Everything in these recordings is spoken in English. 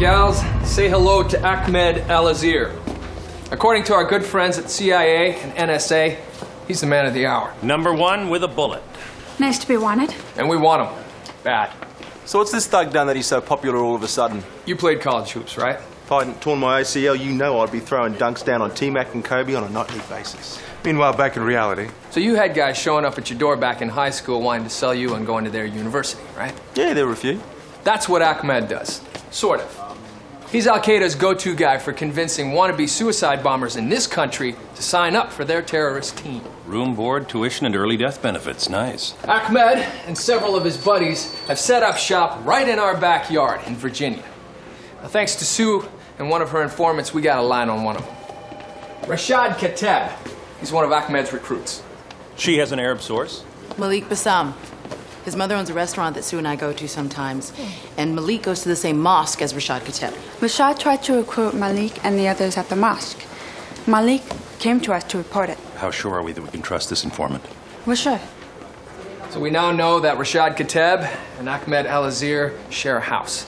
gals, say hello to Ahmed Al-Azir. According to our good friends at CIA and NSA, he's the man of the hour. Number one with a bullet. Nice to be wanted. And we want him. Bad. So what's this thug done that he's so popular all of a sudden? You played college hoops, right? If I hadn't torn my ACL, you know I'd be throwing dunks down on T-Mac and Kobe on a nightly basis. Meanwhile, back in reality. So you had guys showing up at your door back in high school wanting to sell you and going to their university, right? Yeah, there were a few. That's what Ahmed does, sort of. He's Al-Qaeda's go-to guy for convincing wannabe suicide bombers in this country to sign up for their terrorist team. Room, board, tuition, and early death benefits. Nice. Ahmed and several of his buddies have set up shop right in our backyard in Virginia. Now, thanks to Sue and one of her informants, we got a line on one of them. Rashad Kateb. He's one of Ahmed's recruits. She has an Arab source. Malik Bassam. His mother owns a restaurant that Sue and I go to sometimes. And Malik goes to the same mosque as Rashad Kateb. Rashad tried to recruit Malik and the others at the mosque. Malik came to us to report it. How sure are we that we can trust this informant? We're sure. So we now know that Rashad Kateb and Ahmed Al-Azir share a house.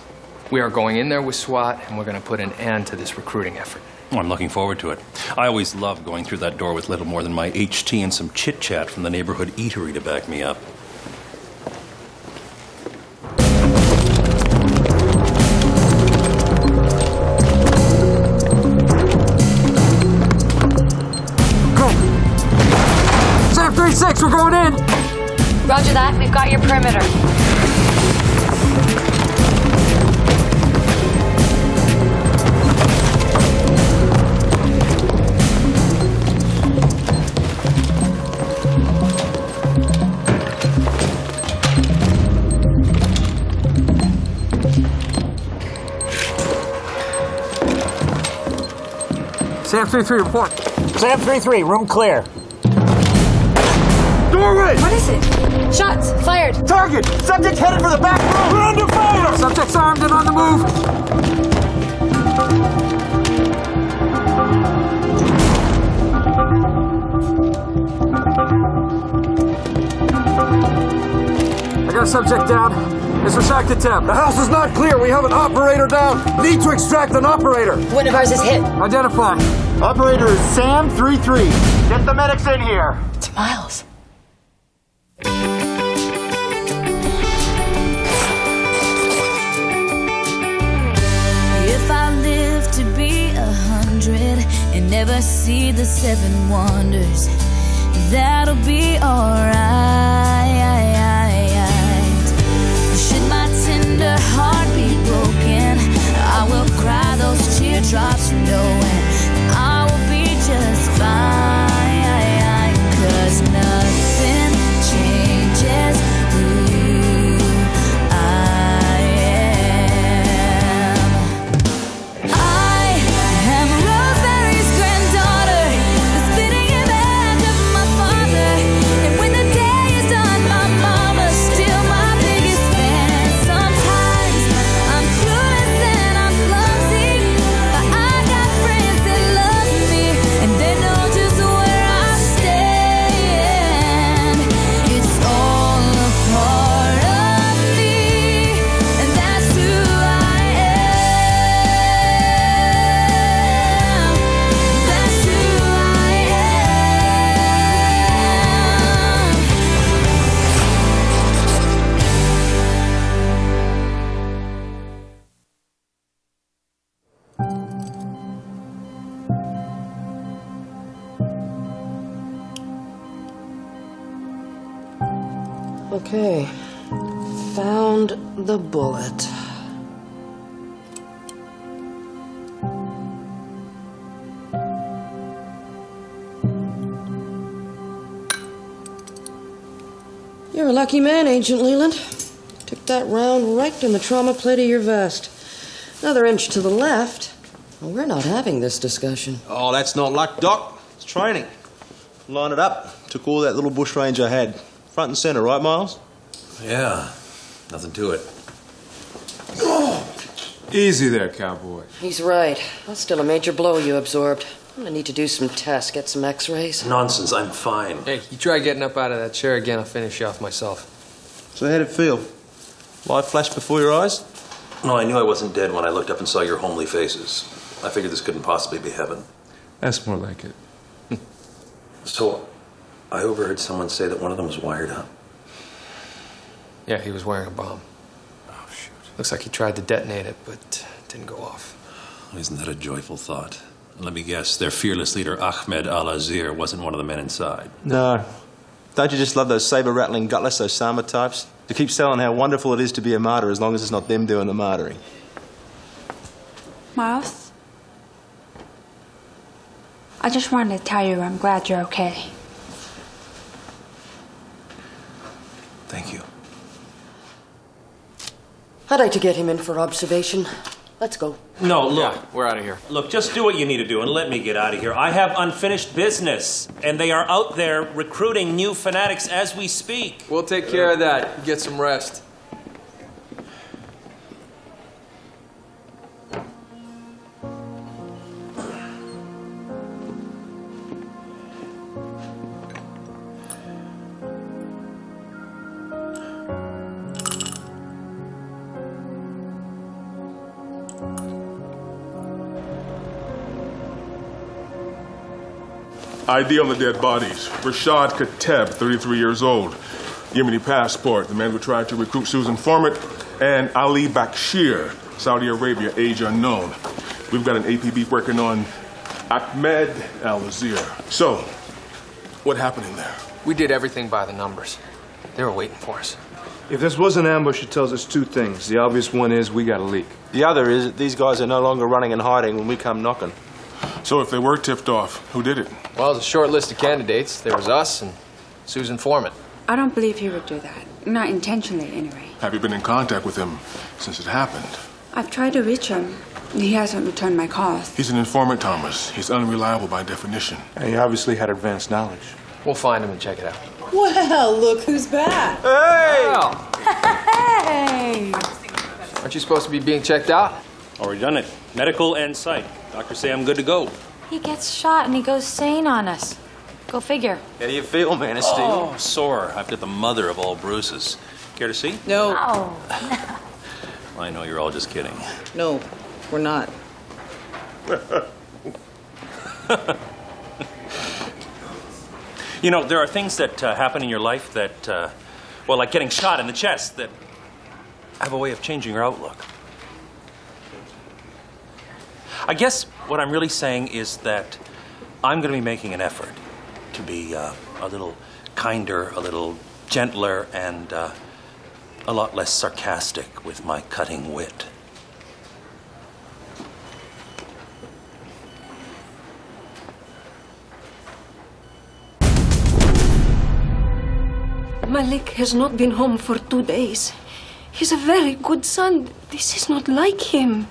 We are going in there with SWAT, and we're going to put an end to this recruiting effort. Oh, I'm looking forward to it. I always love going through that door with little more than my HT and some chit-chat from the neighborhood eatery to back me up. Go! Zap 36, we're going in! Roger that. We've got your perimeter. Sam 3-3, report. Sam 3-3, room clear. Doorway! What is it? Shots fired. Target! Subject headed for the back room! We're under fire! Subject's armed and on the move. I got subject down. It's Rashad Kateb. The house is not clear. We have an operator down. Need to extract an operator. One of ours is hit. Identify. Operator is Sam 3-3. Get the medics in here. It's Myles. If I live to be 100 and never see the 7 wonders, that'll be alright. Should my tender heart be broken, I will cry those teardrops knowing I will be just fine. 'Cause nothing changes who I am. I am Rosemary's granddaughter, the spitting image of my father. And when the day is done, my mama's still my okay, found the bullet. You're a lucky man, Agent Leland. Took that round right in the trauma plate of your vest. Another inch to the left. Well, we're not having this discussion. Oh, that's not luck, Doc. It's training. Line it up. Took all that little bush range I had. Front and center, right, Myles? Yeah, nothing to it. Easy there, cowboy. He's right. That's still a major blow you absorbed. I'm gonna need to do some tests, get some x-rays. Nonsense, I'm fine. Hey, you try getting up out of that chair again, I'll finish you off myself. So how'd it feel? Light flash before your eyes? No, I knew I wasn't dead when I looked up and saw your homely faces. I figured this couldn't possibly be heaven. That's more like it. So, I overheard someone say that one of them was wired up. Yeah, he was wearing a bomb. Oh, shoot. Looks like he tried to detonate it, but it didn't go off. Isn't that a joyful thought? Let me guess, their fearless leader, Ahmed Al-Azir, wasn't one of the men inside. No. Don't you just love those saber-rattling, gutless Osama types? To keep selling how wonderful it is to be a martyr as long as it's not them doing the martyring. Myles? I just wanted to tell you I'm glad you're okay. Thank you. I'd like to get him in for observation. Let's go. No, look. Yeah, we're out of here. Look, just do what you need to do and let me get out of here. I have unfinished business, and they are out there recruiting new fanatics as we speak. We'll take care of that. Get some rest. ID on the dead bodies. Rashad Kateb, 33 years old. Yemeni passport. The man who tried to recruit Susan Foreman. And Ali Bakshir, Saudi Arabia, age unknown. We've got an APB working on Ahmed Al-Azir. So, what happened in there? We did everything by the numbers. They were waiting for us. If this was an ambush, it tells us two things. The obvious one is we got a leak. The other is that these guys are no longer running and hiding when we come knocking. So if they were tipped off, who did it? Well, it was a short list of candidates. There was us and Susan Foreman. I don't believe he would do that. Not intentionally, anyway. Have you been in contact with him since it happened? I've tried to reach him. He hasn't returned my calls. He's an informant, Thomas. He's unreliable by definition. And he obviously had advanced knowledge. We'll find him and check it out. Well, look who's back. Hey! Wow. Hey! Aren't you supposed to be being checked out? Already done it. Medical and psych. Doctors say I'm good to go. He gets shot and he goes sane on us. Go figure. How do you feel, man? Oh, sore. I've got the mother of all bruises. Care to see? No. Oh. Well, I know you're all just kidding. No, we're not. You know, there are things that happen in your life that, well, like getting shot in the chest, that have a way of changing your outlook. I guess what I'm really saying is that I'm going to be making an effort to be a little kinder, a little gentler, and a lot less sarcastic with my cutting wit. Malik has not been home for 2 days. He's a very good son. This is not like him.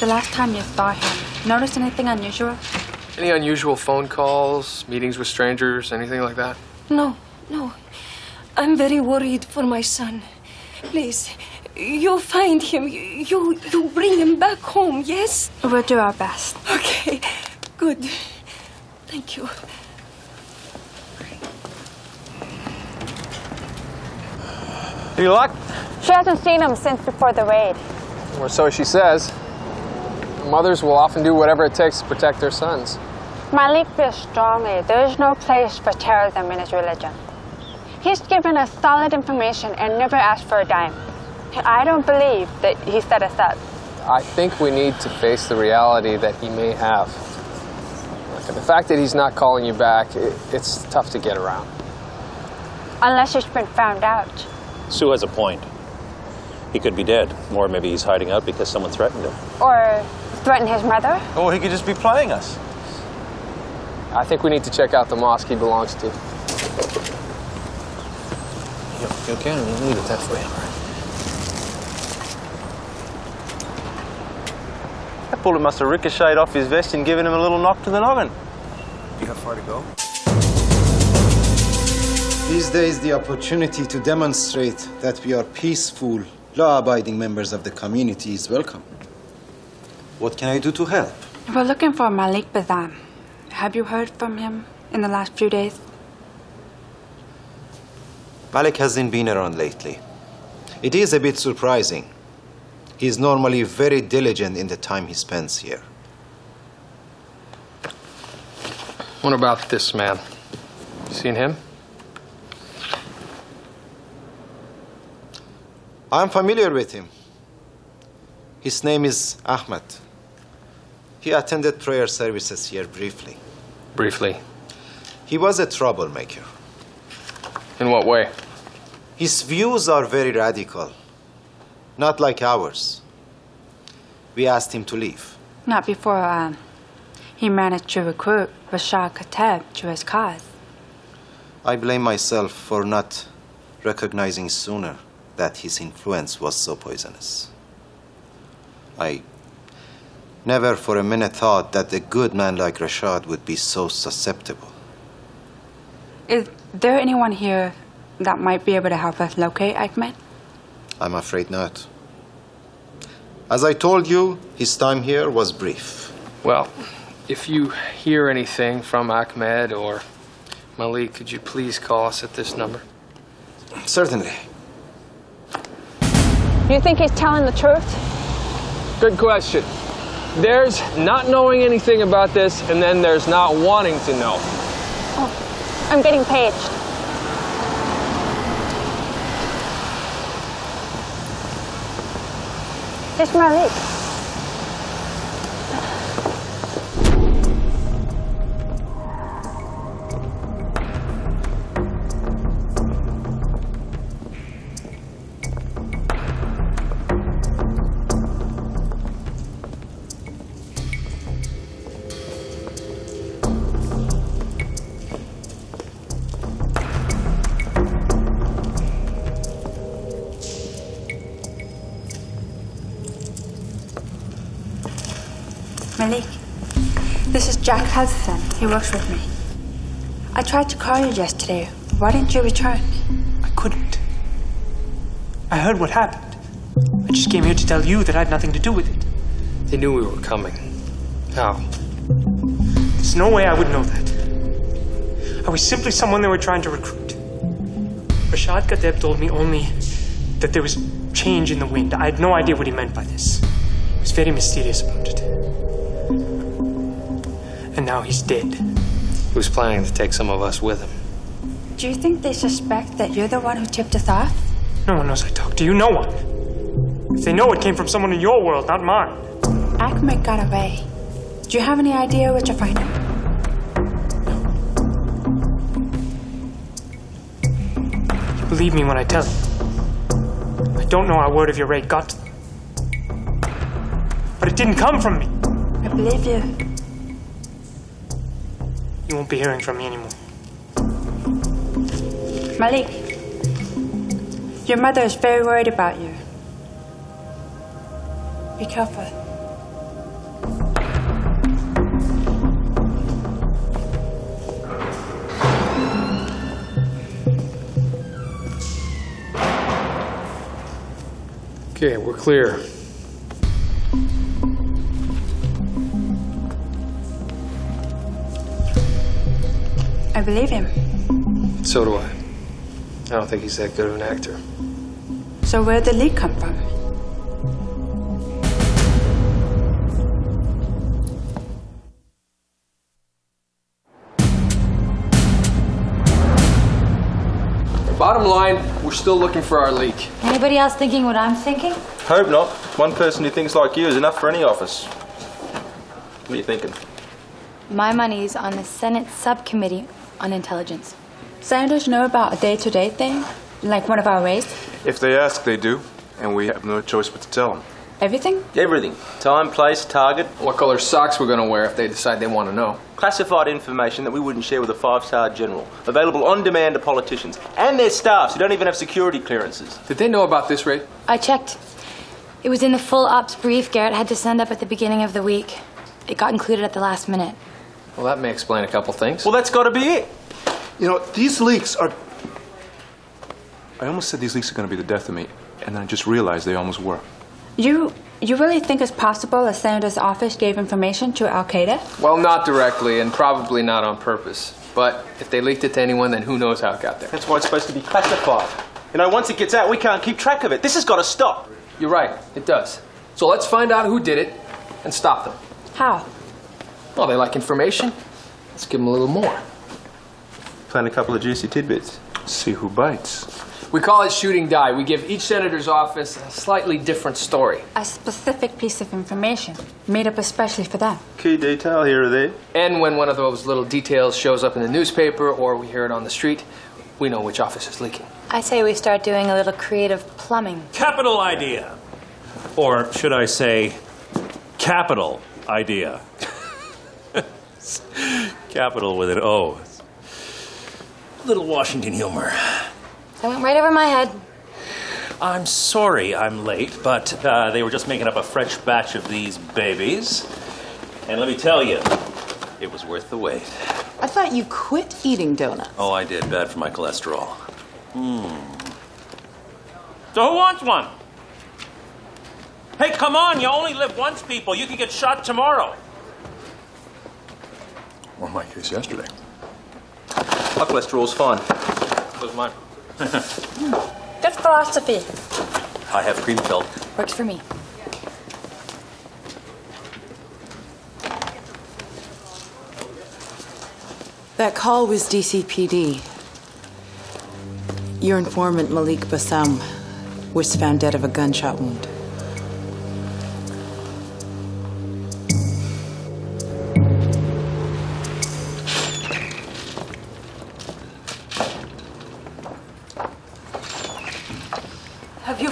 The last time you saw him, notice anything unusual? Any unusual phone calls, meetings with strangers, anything like that? No, no. I'm very worried for my son. Please, you find him. You bring him back home, yes? We'll do our best. Okay, good. Thank you. Any luck? She hasn't seen him since before the raid. Or so she says. Mothers will often do whatever it takes to protect their sons. Malik feels strongly there is no place for terrorism in his religion. He's given us solid information and never asked for a dime. I don't believe that he set us up. I think we need to face the reality that he may have. The fact that he's not calling you back, it's tough to get around. Unless it's been found out. Sue has a point. He could be dead, or maybe he's hiding out because someone threatened him. Or threatened his mother? Or he could just be playing us. I think we need to check out the mosque he belongs to. You okay? We'll leave it that way, all right? That bullet must have ricocheted off his vest and given him a little knock to the noggin. Do you have far to go? These days, the opportunity to demonstrate that we are peaceful, law-abiding members of the community is welcome. What can I do to help? We're looking for Malik Bassam. Have you heard from him in the last few days? Malik hasn't been around lately. It is a bit surprising. He is normally very diligent in the time he spends here. What about this man? Seen him? I'm familiar with him. His name is Ahmed. He attended prayer services here briefly. Briefly? He was a troublemaker. In what way? His views are very radical, not like ours. We asked him to leave. Not before he managed to recruit Rashad Kateb to his cause. I blame myself for not recognizing sooner that his influence was so poisonous. I never for a minute thought that a good man like Rashad would be so susceptible. Is there anyone here that might be able to help us locate Ahmed? I'm afraid not. As I told you, his time here was brief. Well, if you hear anything from Ahmed or Malik, could you please call us at this number? Certainly. You think he's telling the truth? Good question. There's not knowing anything about this, and then there's not wanting to know. Oh, I'm getting paged. It's Malik. Jack Hudson, he works with me. I tried to call you yesterday. Why didn't you return? I couldn't. I heard what happened. I just came here to tell you that I had nothing to do with it. They knew we were coming. How? There's no way I would know that. I was simply someone they were trying to recruit. Rashad Kateb told me only that there was change in the wind. I had no idea what he meant by this. He was very mysterious about it. And now he's dead. He was planning to take some of us with him. Do you think they suspect that you're the one who tipped us off? No one knows I talked to you. No one. If they know it came from someone in your world, not mine. Ahmed got away. Do you have any idea where to find him? No. You believe me when I tell you. I don't know how word of your raid got to them. But it didn't come from me. I believe you. You won't be hearing from me anymore. Malik, your mother is very worried about you. Be careful. Okay, we're clear. I believe him. So do I. I don't think he's that good of an actor. So where'd the leak come from? Bottom line, we're still looking for our leak. Anybody else thinking what I'm thinking? Hope not. One person who thinks like you is enough for any office. What are you thinking? My money's on the Senate subcommittee on intelligence. Senators know about a day-to-day thing? Like one of our raids? If they ask, they do. And we have no choice but to tell them. Everything? Everything. Time, place, target. What color socks we're going to wear if they decide they want to know. Classified information that we wouldn't share with a five-star general. Available on demand to politicians. And their staffs who don't even have security clearances. Did they know about this raid? I checked. It was in the full ops brief Garrett had to send up at the beginning of the week. It got included at the last minute. Well, that may explain a couple things. Well, that's got to be it. You know, these leaks are... I almost said these leaks are going to be the death of me, and then I just realized they almost were. You really think it's possible a senator's office gave information to Al-Qaeda? Well, not directly, and probably not on purpose. But if they leaked it to anyone, then who knows how it got there. That's why it's supposed to be classified. You know, once it gets out, we can't keep track of it. This has got to stop. You're right, it does. So let's find out who did it and stop them. How? Well, they like information. Let's give them a little more. Plan a couple of juicy tidbits. See who bites. We call it shooting die. We give each senator's office a slightly different story. A specific piece of information made up especially for them. Key detail here or there. And when one of those little details shows up in the newspaper or we hear it on the street, we know which office is leaking. I say we start doing a little creative plumbing. Capital idea. Or should I say, capital idea. Capital with an O. A little Washington humor. That went right over my head. I'm sorry I'm late, but they were just making up a fresh batch of these babies. And let me tell you, it was worth the wait. I thought you quit eating donuts. Oh, I did. Bad for my cholesterol. So who wants one? Hey, come on. You only live once, people. You could get shot tomorrow. Well, in my case, yesterday. My cholesterol's fine. So is mine. Good philosophy. I have cream filled. Works for me. That call was DCPD. Your informant, Malik Bassam, was found dead of a gunshot wound.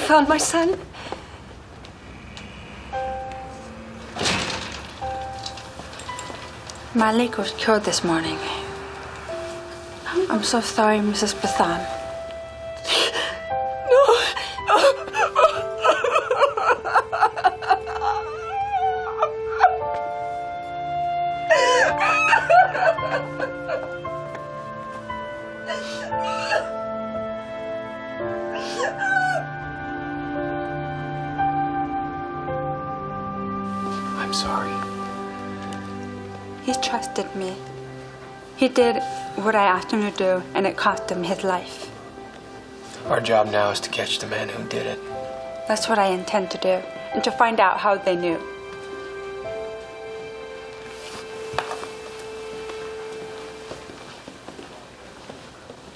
Found my son? Malik was killed this morning. I'm so sorry, Mrs. Pathan. No! I'm sorry. He trusted me. He did what I asked him to do, and it cost him his life. Our job now is to catch the man who did it. That's what I intend to do, and to find out how they knew.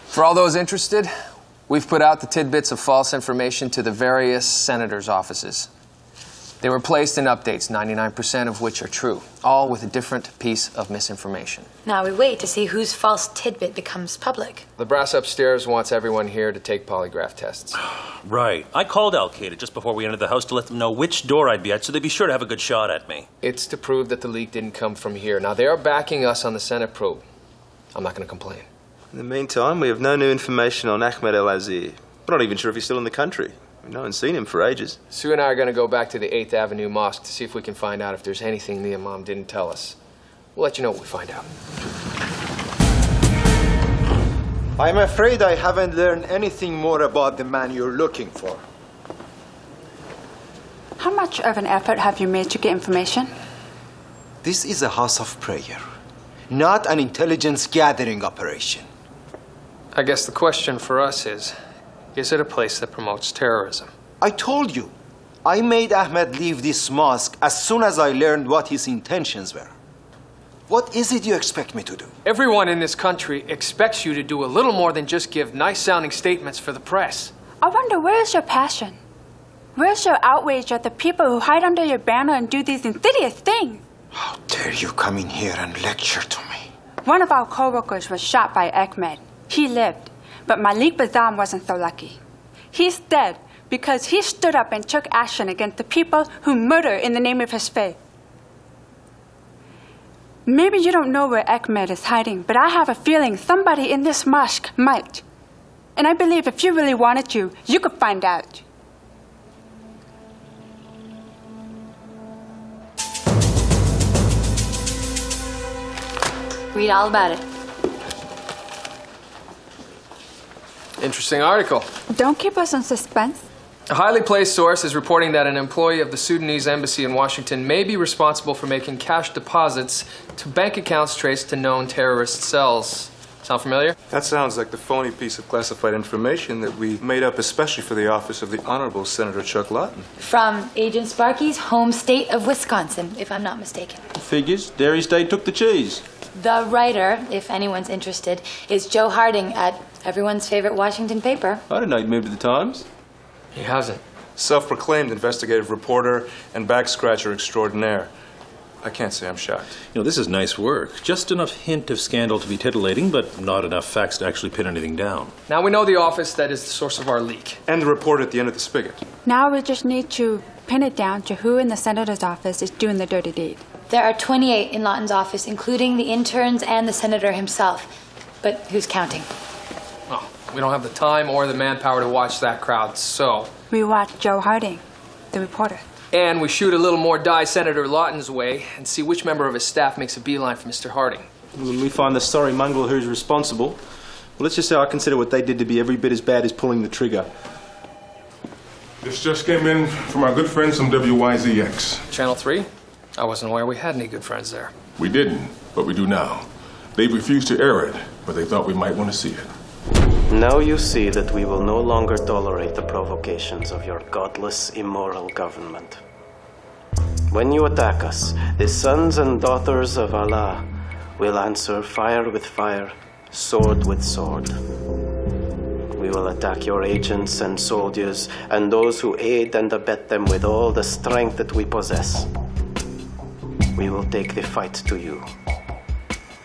For all those interested, we've put out the tidbits of false information to the various senators' offices. They were placed in updates, 99% of which are true, all with a different piece of misinformation. Now we wait to see whose false tidbit becomes public. The brass upstairs wants everyone here to take polygraph tests. Right. I called Al-Qaeda just before we entered the house to let them know which door I'd be at, so they'd be sure to have a good shot at me. It's to prove that the leak didn't come from here. Now, they are backing us on the Senate probe. I'm not going to complain. In the meantime, we have no new information on Ahmed El-Azir. We're not even sure if he's still in the country. No one's seen him for ages. Sue and I are going to go back to the 8th Avenue Mosque to see if we can find out if there's anything the Imam didn't tell us. We'll let you know what we find out. I'm afraid I haven't learned anything more about the man you're looking for. How much of an effort have you made to get information? This is a house of prayer, not an intelligence gathering operation. I guess the question for us is it a place that promotes terrorism? I told you, I made Ahmed leave this mosque as soon as I learned what his intentions were. What is it you expect me to do? Everyone in this country expects you to do a little more than just give nice-sounding statements for the press. I wonder, where's your passion? Where's your outrage at the people who hide under your banner and do these insidious things? How dare you come in here and lecture to me? One of our co-workers was shot by Ahmed. He lived. But Malik Bassam wasn't so lucky. He's dead because he stood up and took action against the people who murder in the name of his faith. Maybe you don't know where Ahmed is hiding, but I have a feeling somebody in this mosque might. And I believe if you really wanted to, you could find out. Read all about it. Interesting article. Don't keep us in suspense. A highly placed source is reporting that an employee of the Sudanese embassy in Washington may be responsible for making cash deposits to bank accounts traced to known terrorist cells. Sound familiar? That sounds like the phony piece of classified information that we made up especially for the office of the Honorable Senator Chuck Lawton. From Agent Sparky's home state of Wisconsin, if I'm not mistaken. Figures, Dairy State took the cheese. The writer, if anyone's interested, is Joe Harding at everyone's favorite Washington paper. I didn't know he'd moved to the Times. He hasn't. Self-proclaimed investigative reporter and back-scratcher extraordinaire. I can't say I'm shocked. You know, this is nice work. Just enough hint of scandal to be titillating, but not enough facts to actually pin anything down. Now we know the office that is the source of our leak. And the report at the end of the spigot. Now we just need to pin it down to who in the senator's office is doing the dirty deed. There are 28 in Lawton's office, including the interns and the senator himself. But who's counting? Oh, we don't have the time or the manpower to watch that crowd, so... We watch Joe Harding, the reporter. And we shoot a little more dye Senator Lawton's way and see which member of his staff makes a beeline for Mr. Harding. When we find the sorry mongrel who's responsible, well, let's just say I consider what they did to be every bit as bad as pulling the trigger. This just came in from our good friends from WYZX. Channel 3? I wasn't aware we had any good friends there. We didn't, but we do now. They refused to air it, but they thought we might want to see it. Now you see that we will no longer tolerate the provocations of your godless, immoral government. When you attack us, the sons and daughters of Allah will answer fire with fire, sword with sword. We will attack your agents and soldiers and those who aid and abet them with all the strength that we possess. We will take the fight to you.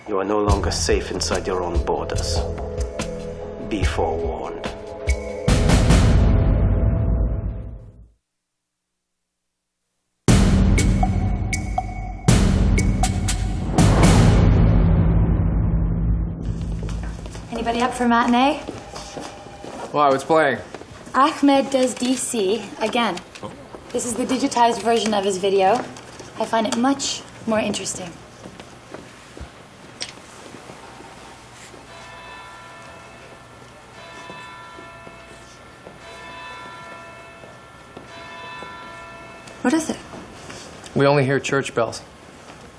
You are no longer safe inside your own borders. Be forewarned. Anybody up for matinee? Why, what's playing? Ahmed does DC again. Oh. This is the digitized version of his video. I find it much more interesting. What is it? We only hear church bells.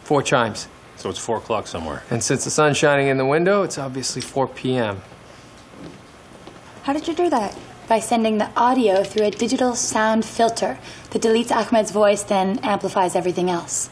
4 chimes. So it's 4 o'clock somewhere. And since the sun's shining in the window, it's obviously 4 p.m. How did you do that? By sending the audio through a digital sound filter that deletes Ahmed's voice, then amplifies everything else.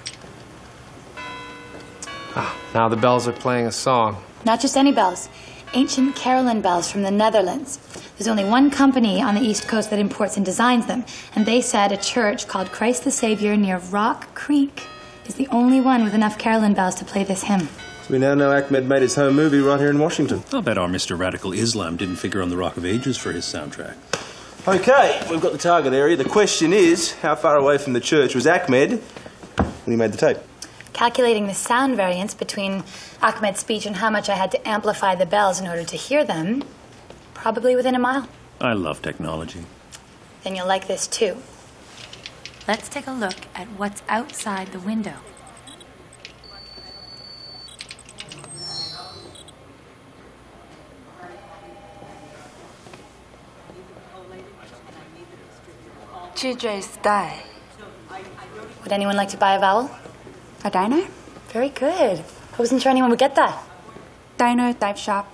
Ah, now the bells are playing a song. Not just any bells. Ancient Carolyn bells from the Netherlands. There's only one company on the East Coast that imports and designs them, and they said a church called Christ the Savior near Rock Creek is the only one with enough Carolyn bells to play this hymn. So we now know Ahmed made his home movie right here in Washington. I'll bet our Mr. Radical Islam didn't figure on the Rock of Ages for his soundtrack. Okay, we've got the target area. The question is, how far away from the church was Ahmed when he made the tape? Calculating the sound variance between Ahmed's speech and how much I had to amplify the bells in order to hear them, probably within a mile. I love technology. Then you'll like this too. Let's take a look at what's outside the window. Chijay's die. Would anyone like to buy a vowel? A diner? Very good. I wasn't sure anyone would get that. Diner, dive shop.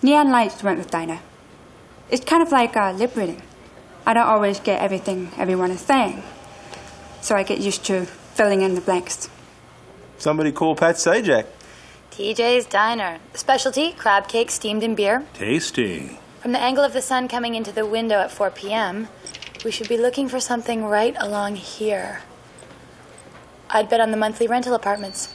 Neon lights went with diner. It's kind of like lip reading. I don't always get everything everyone is saying, so I get used to filling in the blanks. Somebody call Pat Sajak. TJ's Diner. Specialty, crab cake steamed in beer. Tasty. From the angle of the sun coming into the window at 4 p.m., we should be looking for something right along here. I'd bet on the monthly rental apartments.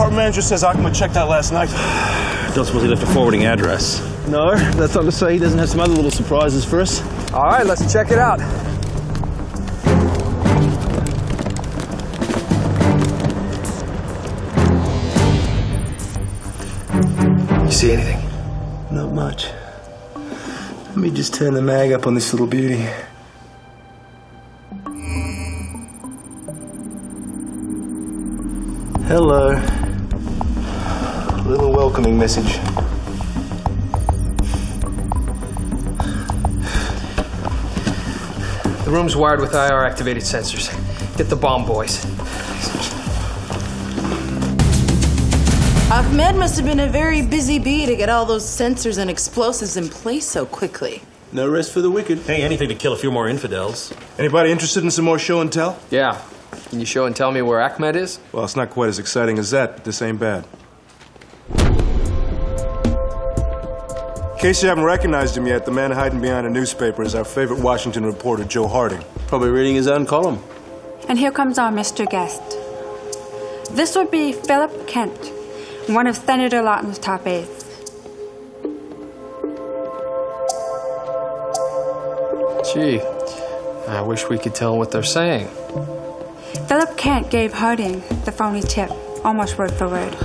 Apartment manager says Ahmed checked out last night. Not suppose he left a forwarding address. No, that's not to say he doesn't have some other little surprises for us. All right, let's check it out. See anything? Not much. Let me just turn the mag up on this little beauty. Hello. A little welcoming message. The room's wired with IR-activated sensors. Get the bomb, boys. Ahmed must have been a very busy bee to get all those sensors and explosives in place so quickly. No rest for the wicked. Hey, anything to kill a few more infidels. Anybody interested in some more show and tell? Yeah. Can you show and tell me where Ahmed is? Well, it's not quite as exciting as that, but this ain't bad. In case you haven't recognized him yet, the man hiding behind a newspaper is our favorite Washington reporter, Joe Harding. Probably reading his own column. And here comes our Mr. Guest. This would be Philip Kent, one of Senator Lawton's top aides. Gee, I wish we could tell what they're saying. Philip Kent gave Harding the phony tip, almost word for word.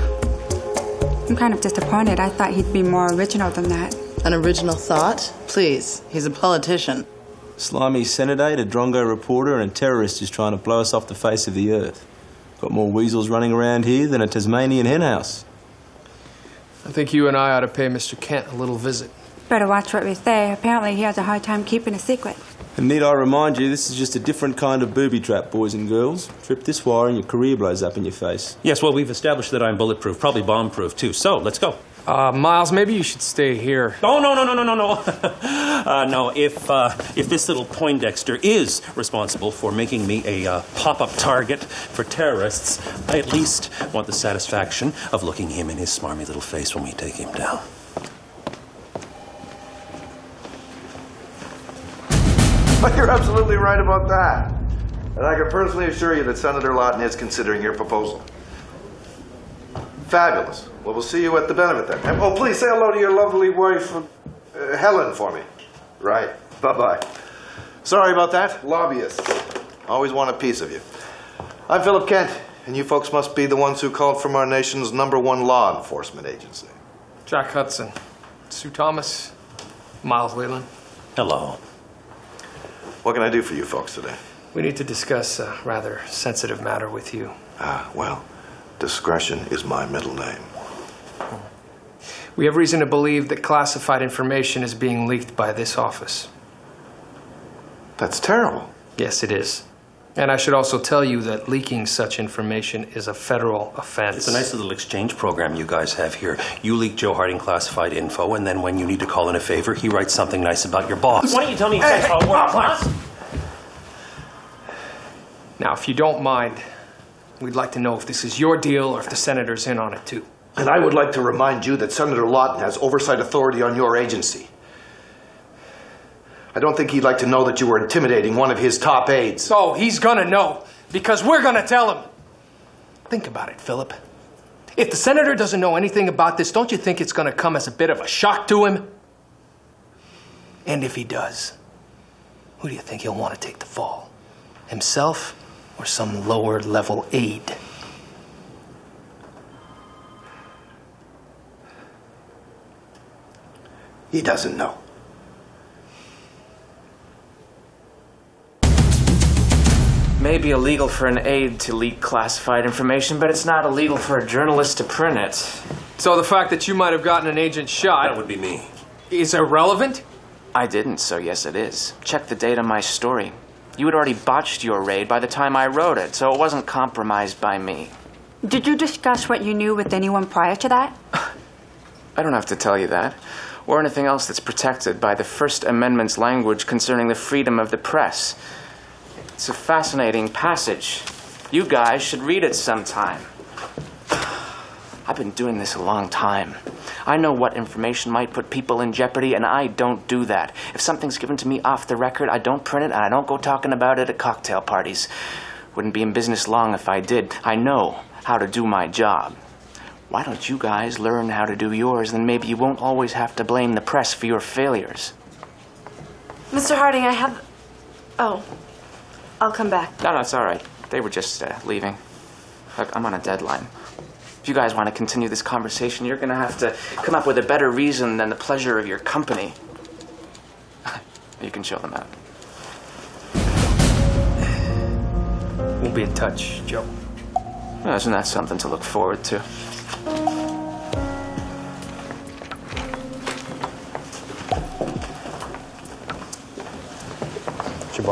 I'm kind of disappointed. I thought he'd be more original than that. An original thought? Please, he's a politician. Slimy senadate, a drongo reporter, and a terrorist who's trying to blow us off the face of the earth. Got more weasels running around here than a Tasmanian henhouse. I think you and I ought to pay Mr. Kent a little visit. Better watch what we say. Apparently he has a hard time keeping a secret. And need I remind you, this is just a different kind of booby trap, boys and girls. Trip this wire and your career blows up in your face. Yes, well, we've established that I'm bulletproof, probably bomb-proof, too. So, let's go. Miles, maybe you should stay here. Oh, no. If this little Poindexter is responsible for making me a pop-up target for terrorists, I at least want the satisfaction of looking him in his smarmy little face when we take him down. You're absolutely right about that. And I can personally assure you that Senator Lawton is considering your proposal. Fabulous. Well, we'll see you at the benefit then. And, oh, please say hello to your lovely wife, Helen, for me. Right. Bye-bye. Sorry about that. Lobbyists. Always want a piece of you. I'm Philip Kent, and you folks must be the ones who called from our nation's #1 law enforcement agency. Jack Hudson. Sue Thomas. Myles Leland. Hello. What can I do for you folks today? We need to discuss a rather sensitive matter with you. Well, discretion is my middle name. We have reason to believe that classified information is being leaked by this office. That's terrible. Yes, it is. And I should also tell you that leaking such information is a federal offense. It's a nice little exchange program you guys have here. You leak Joe Harding classified info, and then when you need to call in a favor, he writes something nice about your boss. Why don't you tell me how it works, huh? Now, if you don't mind, we'd like to know if this is your deal or if the senator's in on it, too. And I would like to remind you that Senator Lawton has oversight authority on your agency. I don't think he'd like to know that you were intimidating one of his top aides. Oh, he's gonna know, because we're gonna tell him. Think about it, Philip. If the senator doesn't know anything about this, don't you think it's gonna come as a bit of a shock to him? And if he does, who do you think he'll want to take the fall? Himself or some lower-level aide? He doesn't know. It may be illegal for an aide to leak classified information, but it's not illegal for a journalist to print it. So the fact that you might have gotten an agent shot... That would be me. ...is irrelevant? I didn't, so yes it is. Check the date on my story. You had already botched your raid by the time I wrote it, so it wasn't compromised by me. Did you discuss what you knew with anyone prior to that? I don't have to tell you that. Or anything else that's protected by the First Amendment's language concerning the freedom of the press. It's a fascinating passage. You guys should read it sometime. I've been doing this a long time. I know what information might put people in jeopardy, and I don't do that. If something's given to me off the record, I don't print it, and I don't go talking about it at cocktail parties. Wouldn't be in business long if I did. I know how to do my job. Why don't you guys learn how to do yours, then maybe you won't always have to blame the press for your failures. Mr. Harding, I have... Oh. I'll come back. No, it's all right. They were just leaving. Look, I'm on a deadline. If you guys want to continue this conversation, you're going to have to come up with a better reason than the pleasure of your company. You can show them out. We'll be in touch, Joe. Well, isn't that something to look forward to?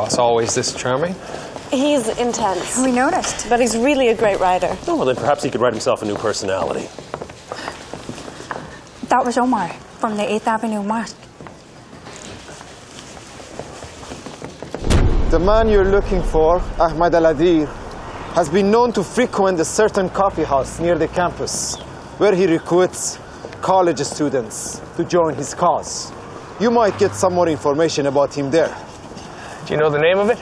boss always this charming? He's intense. We noticed. But he's really a great writer. Oh, well, then perhaps he could write himself a new personality. That was Omar from the 8th Avenue Mosque. The man you're looking for, Ahmed Al-Azir, has been known to frequent a certain coffee house near the campus, where he recruits college students to join his cause. You might get some more information about him there. Do you know the name of it?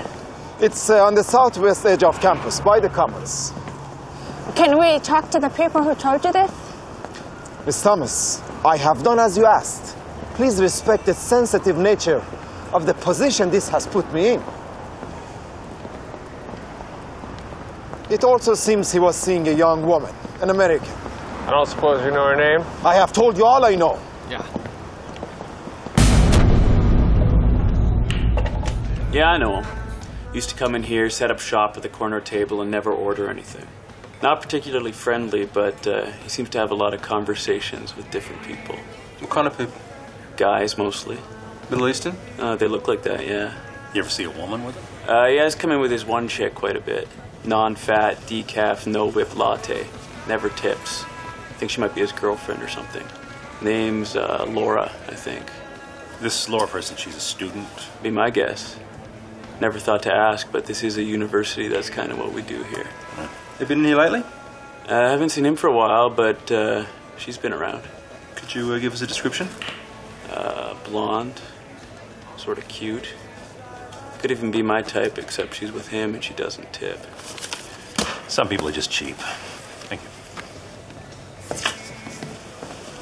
It's on the southwest edge of campus, by the commons. Can we talk to the people who told you this? Miss Thomas, I have done as you asked. Please respect the sensitive nature of the position this has put me in. It also seems he was seeing a young woman, an American. I don't suppose you know her name? I have told you all I know. Yeah. Yeah, I know him. Used to come in here, set up shop at the corner table, and never order anything. Not particularly friendly, but he seems to have a lot of conversations with different people. What kind of people? Guys, mostly. Middle Eastern? They look like that, yeah. You ever see a woman with him? Yeah, he's come in with his one chick quite a bit. Non-fat, decaf, no-whip latte. Never tips. I think she might be his girlfriend or something. Name's Laura, I think. This Laura person, she's a student? Be my guess. Never thought to ask, but this is a university. That's kind of what we do here. Right. Have you been in here lately? I haven't seen him for a while, but she's been around. Could you give us a description? Blonde, sort of cute. Could even be my type, except she's with him and she doesn't tip. Some people are just cheap. Thank you.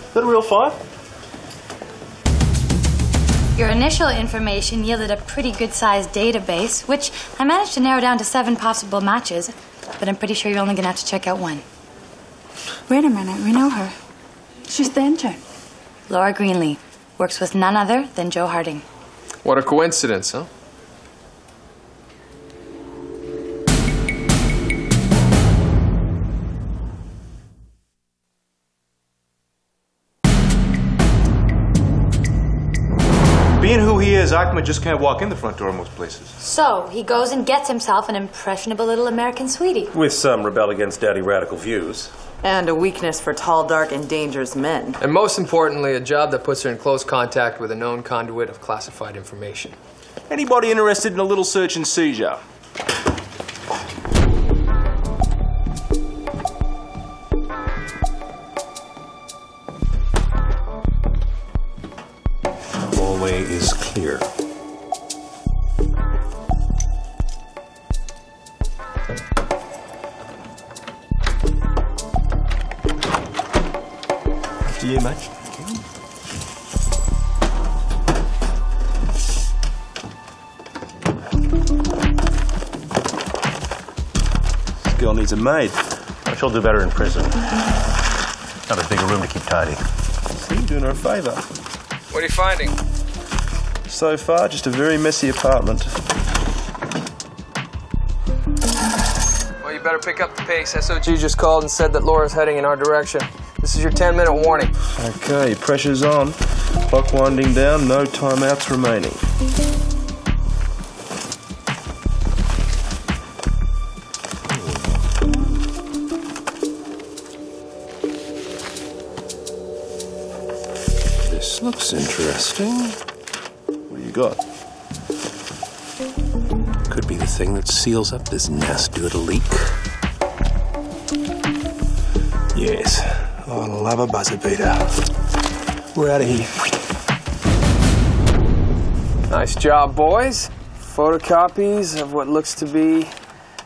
Is that a real fire? Your initial information yielded a pretty good-sized database, which I managed to narrow down to 7 possible matches, but I'm pretty sure you're only gonna have to check out one. Wait a minute, we know her. She's the intern. Laura Greenlee. Works with none other than Joe Harding. What a coincidence, huh? Being who he is, Ahmed just can't walk in the front door most places. So, he goes and gets himself an impressionable little American sweetie. With some rebel against daddy radical views. And a weakness for tall, dark, and dangerous men. And most importantly, a job that puts her in close contact with a known conduit of classified information. Anybody interested in a little search and seizure? Is clear. Do you much? This girl needs a maid. She'll do better in prison. Not a bigger room to keep tidy. See, doing her a favor. What are you finding? So far, just a very messy apartment. Well, you better pick up the pace. SOG just called and said that Laura's heading in our direction. This is your 10-minute warning. Okay, pressure's on. Clock winding down, no timeouts remaining. This looks interesting. Got. Could be the thing that seals up this nasty little leak. Yes, I love a buzzer beater. We're out of here. Nice job, boys. Photocopies of what looks to be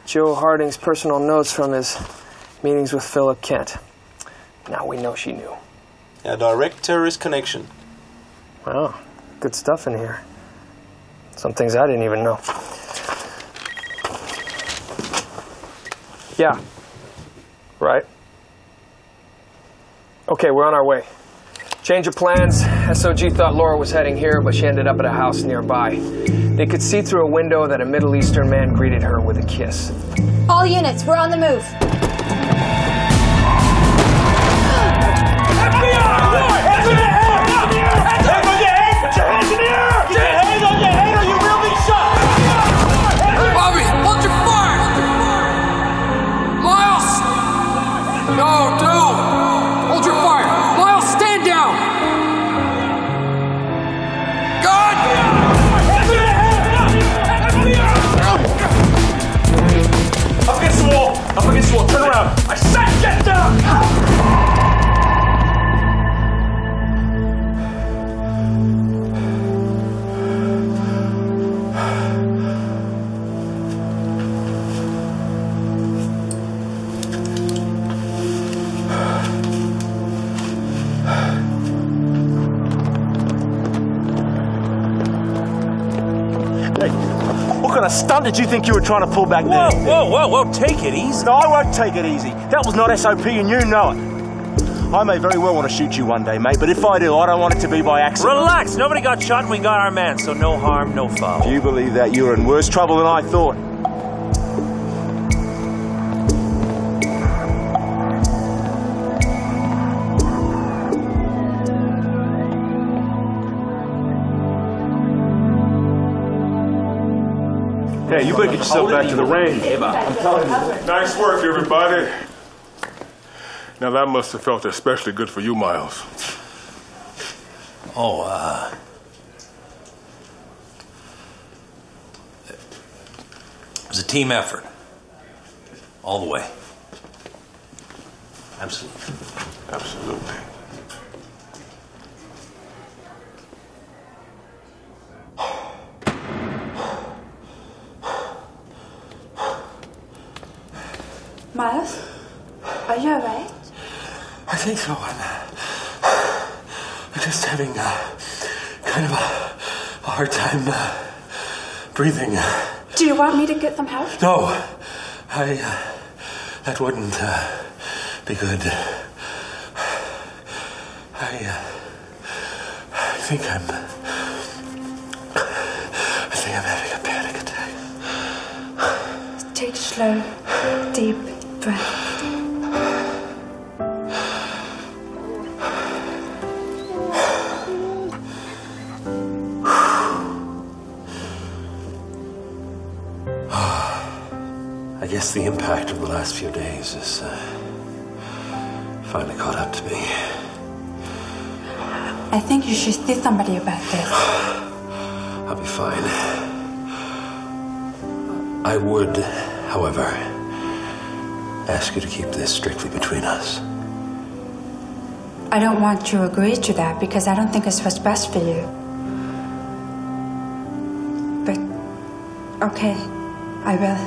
Joe Harding's personal notes from his meetings with Philip Kent. Now we know she knew. A direct terrorist connection. Wow, good stuff in here. Some things I didn't even know. Yeah. Right. Okay, we're on our way. Change of plans. SOG thought Laura was heading here, but she ended up at a house nearby. They could see through a window that a Middle Eastern man greeted her with a kiss. All units, we're on the move. FBI! Hands in the air! Hands in the air! Hands in the air! Get your hands on your head or you will be shot! stunt did you think you were trying to pull back there? Whoa, take it easy. No, I won't take it easy. That was not SOP and you know it. I may very well want to shoot you one day, mate, but if I do, I don't want it to be by accident. Relax, nobody got shot and we got our man, so no harm, no foul. You believe that, you're in worse trouble than I thought. Hey, you better get yourself back to the range. I'm telling you. Nice work, everybody. Now that must have felt especially good for you, Myles. Oh, it was a team effort. All the way. Absolutely. Absolutely. Myles, are you all right? I think so. I'm just having kind of a hard time breathing. Do you want me to get some help? No, that wouldn't be good. I think I'm having a panic attack. Take slow, deep breath. I guess the impact of the last few days is finally caught up to me. I think you should see somebody about this. I'll be fine. I would, however, ask you to keep this strictly between us. I don't want you to agree to that because I don't think it's what's best for you. But, okay, I will.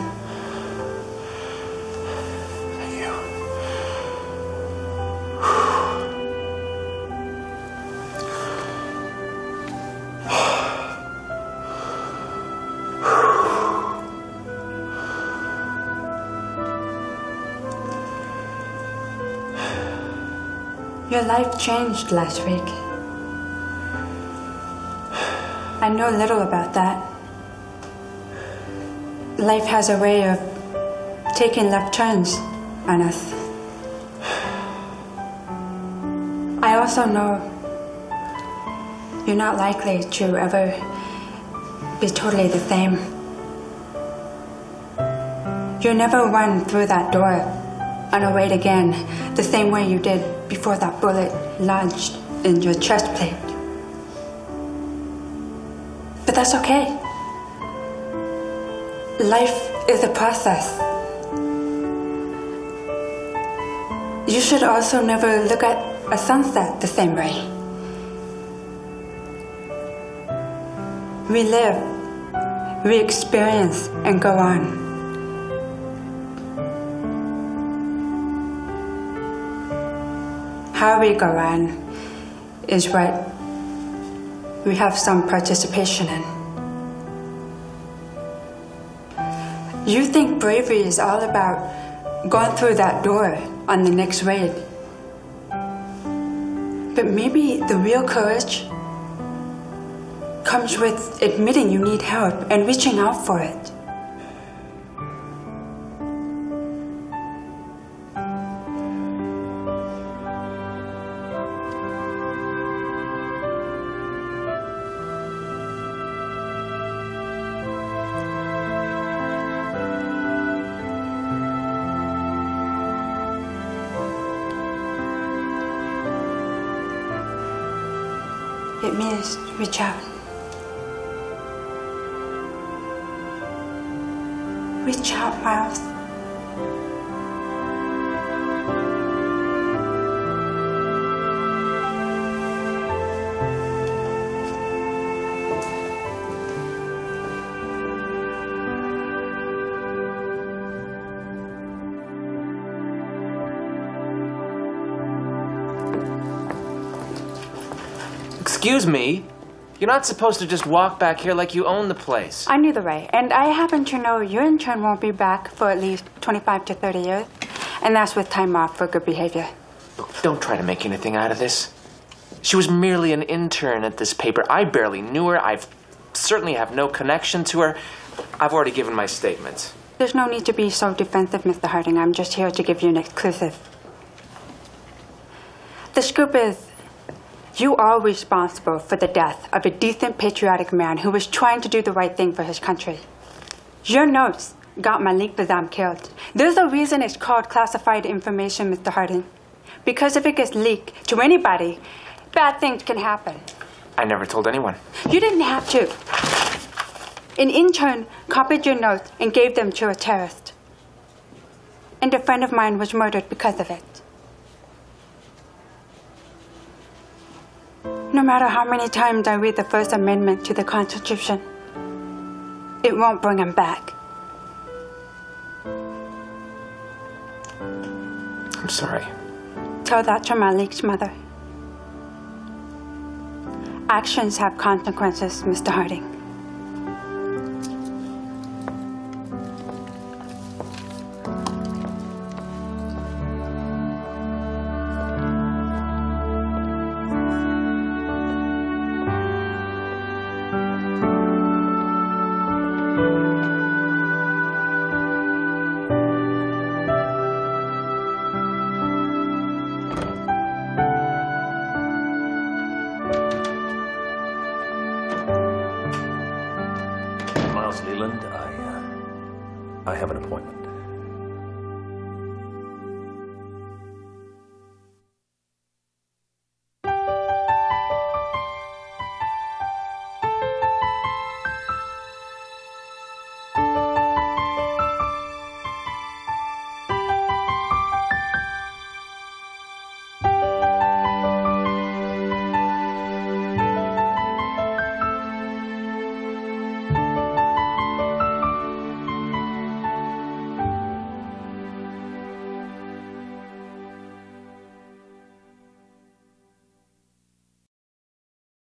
Your life changed last week. I know little about that. Life has a way of taking left turns on us. I also know you're not likely to ever be totally the same. You'll never run through that door unaware again, the same way you did before that bullet lodged in your chest plate. But that's okay. Life is a process. You should also never look at a sunset the same way. We live, we experience, and go on. How we go on is what we have some participation in. You think bravery is all about going through that door on the next raid. But maybe the real courage comes with admitting you need help and reaching out for it. It means reach out. Reach out, Myles. Excuse me, You're not supposed to just walk back here like you own the place. I knew the way, and I happen to know your intern won't be back for at least 25 to 30 years, and that's with time off for good behavior. Look, don't try to make anything out of this. She was merely an intern at this paper. I barely knew her. I certainly have no connection to her. I've already given my statement. There's no need to be so defensive, Mr. Harding. I'm just here to give you an exclusive. The scoop is, you are responsible for the death of a decent, patriotic man who was trying to do the right thing for his country. Your notes got Malik Bassam killed. There's a reason it's called classified information, Mr. Harding. Because if it gets leaked to anybody, bad things can happen. I never told anyone. You didn't have to. An intern copied your notes and gave them to a terrorist. And a friend of mine was murdered because of it. No matter how many times I read the First Amendment to the Constitution, it won't bring him back. I'm sorry. Tell that to Malik's mother. Actions have consequences, Mr. Harding. Myles Leland, I have an appointment.